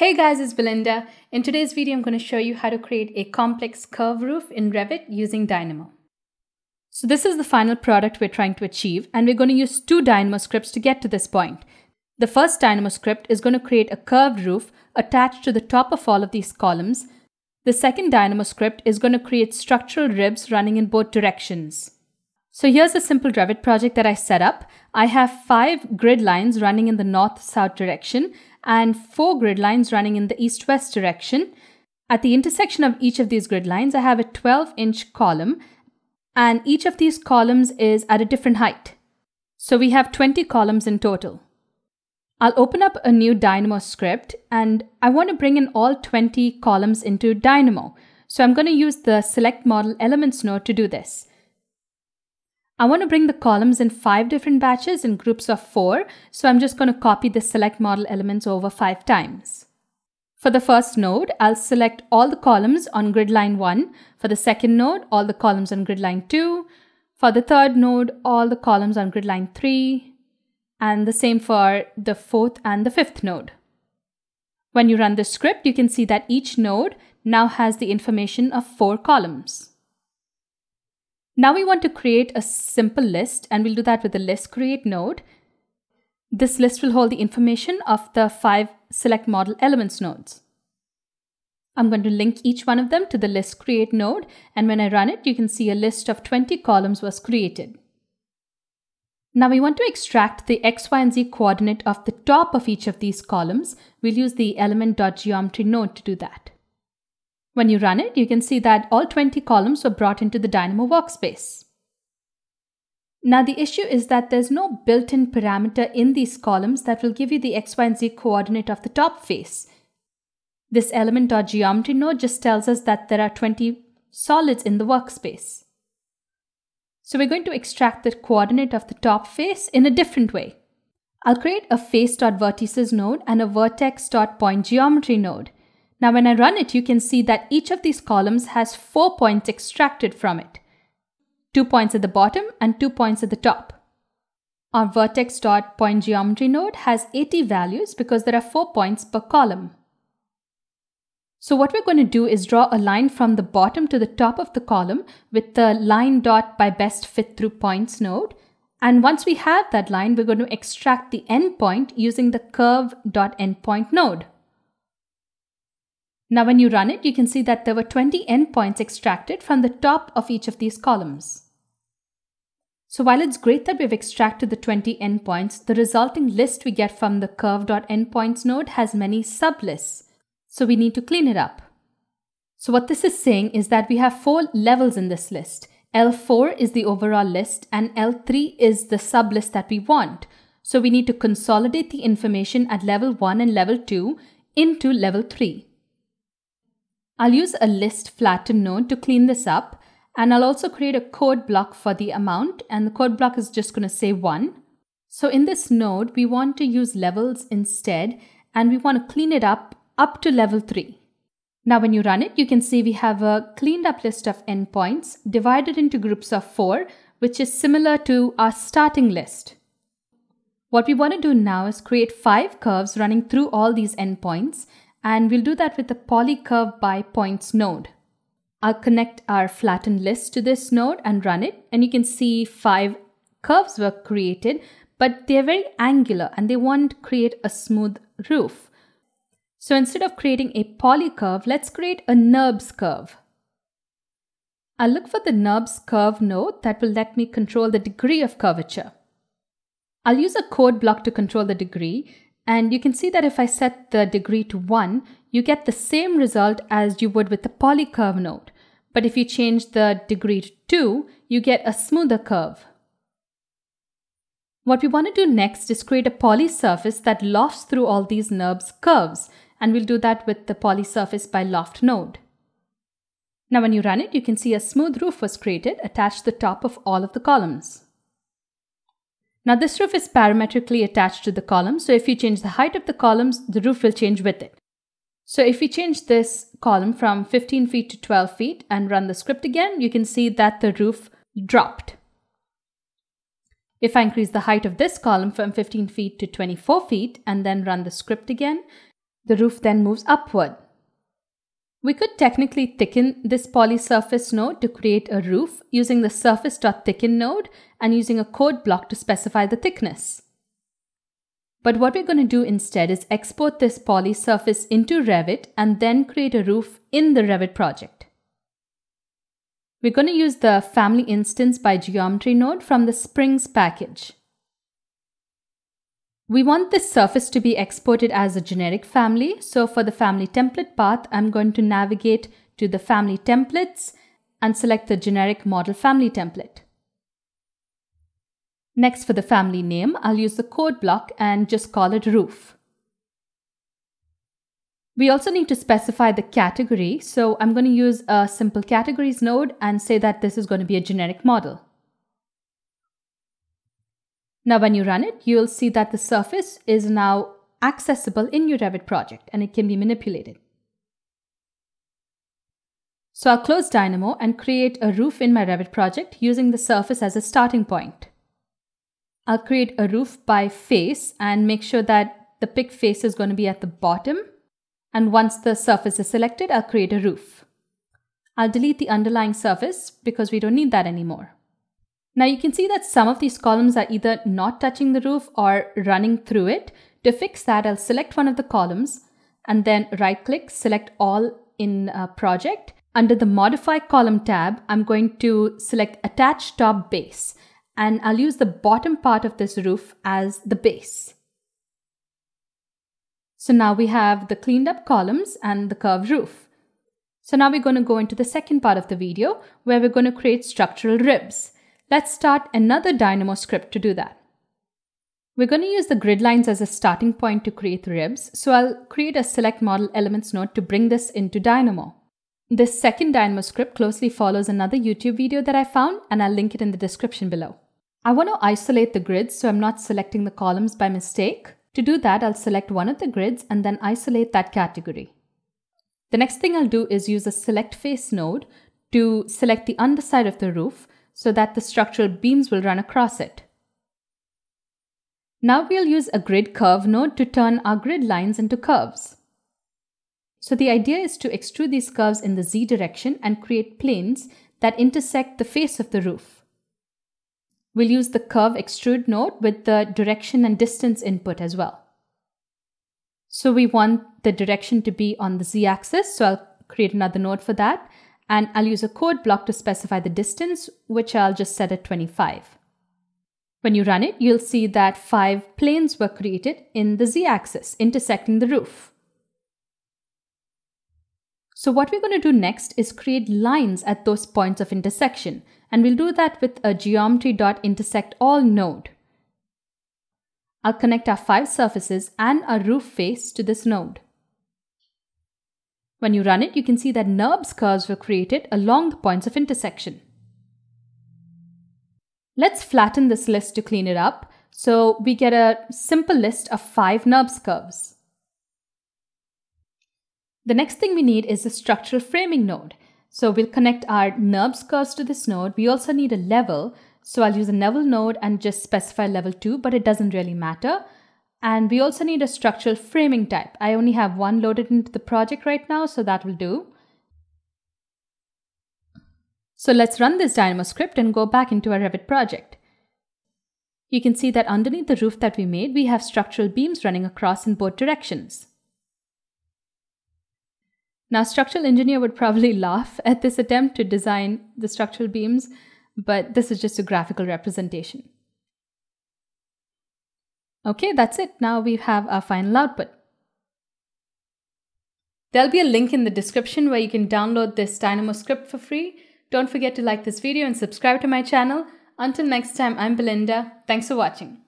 Hey guys, it's Belinda. In today's video, I'm going to show you how to create a complex curve roof in Revit using Dynamo. So this is the final product we're trying to achieve, and we're going to use two Dynamo scripts to get to this point. The first Dynamo script is going to create a curved roof attached to the top of all of these columns. The second Dynamo script is going to create structural ribs running in both directions. So here's a simple Revit project that I set up. I have 5 grid lines running in the north-south direction, and 4 grid lines running in the east-west direction. At the intersection of each of these grid lines, I have a 12-inch column, and each of these columns is at a different height. So we have 20 columns in total. I'll open up a new Dynamo script, and I want to bring in all 20 columns into Dynamo. So I'm going to use the Select Model Elements node to do this. I want to bring the columns in 5 different batches in groups of 4, so I'm just going to copy the Select Model Elements over 5 times. For the first node, I'll select all the columns on grid line 1. For the second node, all the columns on grid line 2. For the third node, all the columns on grid line 3. And the same for the fourth and the fifth node. When you run this script, you can see that each node now has the information of 4 columns. Now we want to create a simple list, and we'll do that with the list create node. This list will hold the information of the 5 select model elements nodes. I'm going to link each one of them to the list create node, and when I run it, you can see a list of 20 columns was created. Now we want to extract the x, y, and z coordinate of the top of each of these columns. We'll use the Element.Geometry node to do that. When you run it, you can see that all 20 columns were brought into the Dynamo workspace. Now the issue is that there's no built-in parameter in these columns that will give you the x, y, and z coordinate of the top face. This Element.Geometry node just tells us that there are 20 solids in the workspace. So we're going to extract the coordinate of the top face in a different way. I'll create a Face.Vertices node and a Vertex.Point geometry node. Now when I run it, you can see that each of these columns has 4 points extracted from it. 2 points at the bottom and 2 points at the top. Our Vertex.Point geometry node has 80 values because there are 4 points per column. So what we're going to do is draw a line from the bottom to the top of the column with the line dot by best fit through points node. And once we have that line, we're going to extract the endpoint using the Curve.Endpoint node. Now when you run it, you can see that there were 20 endpoints extracted from the top of each of these columns. So while it's great that we've extracted the 20 endpoints, the resulting list we get from the Curve.Endpoints node has many sublists, so we need to clean it up. So what this is saying is that we have 4 levels in this list. L4 is the overall list and L3 is the sublist that we want. So we need to consolidate the information at level 1 and level 2 into level 3. I'll use a list flatten node to clean this up, and I'll also create a code block for the amount, and the code block is just going to say 1. So in this node, we want to use levels instead, and we want to clean it up to level 3. Now when you run it, you can see we have a cleaned up list of endpoints divided into groups of 4, which is similar to our starting list. What we want to do now is create 5 curves running through all these endpoints, and we'll do that with the polycurve by points node. I'll connect our flattened list to this node and run it, and you can see 5 curves were created, but they're very angular and they won't create a smooth roof. So instead of creating a polycurve, let's create a NURBS curve. I'll look for the NURBS curve node that will let me control the degree of curvature. I'll use a code block to control the degree. And you can see that if I set the degree to 1, you get the same result as you would with the polycurve node. But if you change the degree to 2, you get a smoother curve. What we want to do next is create a polysurface that lofts through all these NURBS curves. And we'll do that with the polysurface by loft node. Now when you run it, you can see a smooth roof was created attached to the top of all of the columns. Now this roof is parametrically attached to the column, so if you change the height of the columns, the roof will change with it. So if we change this column from 15 feet to 12 feet and run the script again, you can see that the roof dropped. If I increase the height of this column from 15 feet to 24 feet and then run the script again, The roof then moves upward. We could technically thicken this polysurface node to create a roof using the surface.thicken node and using a code block to specify the thickness. But what we're going to do instead is export this polysurface into Revit and then create a roof in the Revit project. We're going to use the Family Instance by Geometry node from the Springs package. We want this surface to be exported as a generic family, so for the family template path, I'm going to navigate to the family templates and select the generic model family template. Next, for the family name, I'll use the code block and just call it roof. We also need to specify the category, so I'm going to use a simple categories node and say that this is going to be a generic model. Now when you run it, you'll see that the surface is now accessible in your Revit project and it can be manipulated. So I'll close Dynamo and create a roof in my Revit project using the surface as a starting point. I'll create a roof by face and make sure that the pick face is going to be at the bottom. And once the surface is selected, I'll create a roof. I'll delete the underlying surface because we don't need that anymore. Now you can see that some of these columns are either not touching the roof or running through it. To fix that, I'll select one of the columns and then right-click, select all in project. Under the Modify Column tab, I'm going to select Attach Top Base, and I'll use the bottom part of this roof as the base. So now we have the cleaned up columns and the curved roof. So now we're going to go into the second part of the video where we're going to create structural ribs. Let's start another Dynamo script to do that. We're going to use the grid lines as a starting point to create ribs, so I'll create a Select Model Elements node to bring this into Dynamo. This second Dynamo script closely follows another YouTube video that I found, and I'll link it in the description below. I want to isolate the grids so I'm not selecting the columns by mistake. To do that, I'll select one of the grids and then isolate that category. The next thing I'll do is use a Select Face node to select the underside of the roof, so that the structural beams will run across it. Now we'll use a grid curve node to turn our grid lines into curves. So the idea is to extrude these curves in the Z direction and create planes that intersect the face of the roof. We'll use the curve extrude node with the direction and distance input as well. So we want the direction to be on the Z axis, so I'll create another node for that. And I'll use a code block to specify the distance, which I'll just set at 25. When you run it, you'll see that 5 planes were created in the z-axis, intersecting the roof. So what we're going to do next is create lines at those points of intersection, and we'll do that with a geometry.intersectAll node. I'll connect our 5 surfaces and our roof face to this node. When you run it, you can see that NURBS curves were created along the points of intersection. Let's flatten this list to clean it up, so we get a simple list of 5 NURBS curves. The next thing we need is a structural framing node. So we'll connect our NURBS curves to this node. We also need a level, so I'll use a level node and just specify level 2, but it doesn't really matter. And we also need a structural framing type. I only have one loaded into the project right now, so that will do. So let's run this Dynamo script and go back into our Revit project. You can see that underneath the roof that we made, we have structural beams running across in both directions. Now, a structural engineer would probably laugh at this attempt to design the structural beams, but this is just a graphical representation. Okay, that's it. Now we have our final output. There'll be a link in the description where you can download this Dynamo script for free. Don't forget to like this video and subscribe to my channel. Until next time, I'm Belinda. Thanks for watching.